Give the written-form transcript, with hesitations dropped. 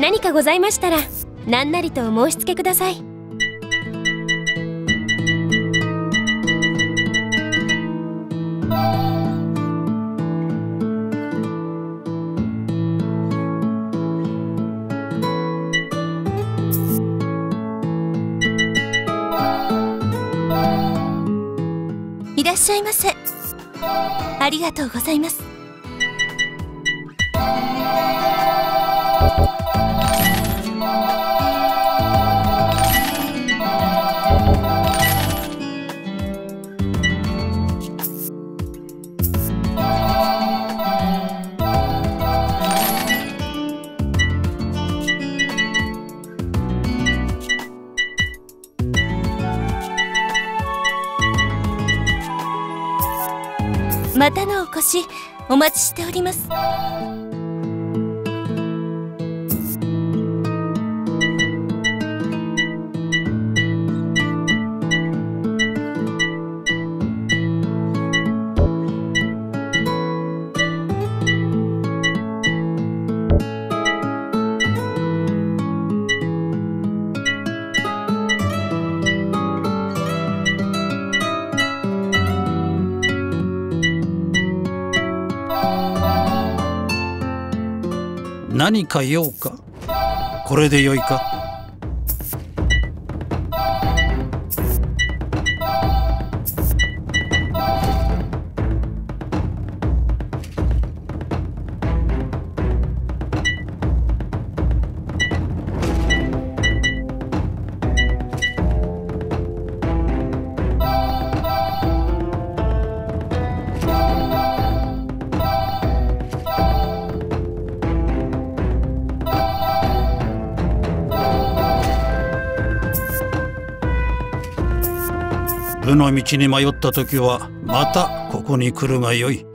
何かございましたら何なりとお申し付けください。いらっしゃいませ。ありがとうございます。またのお越しお待ちしております。何か用か。これでよいか。無の道に迷った時はまたここに来るがよい。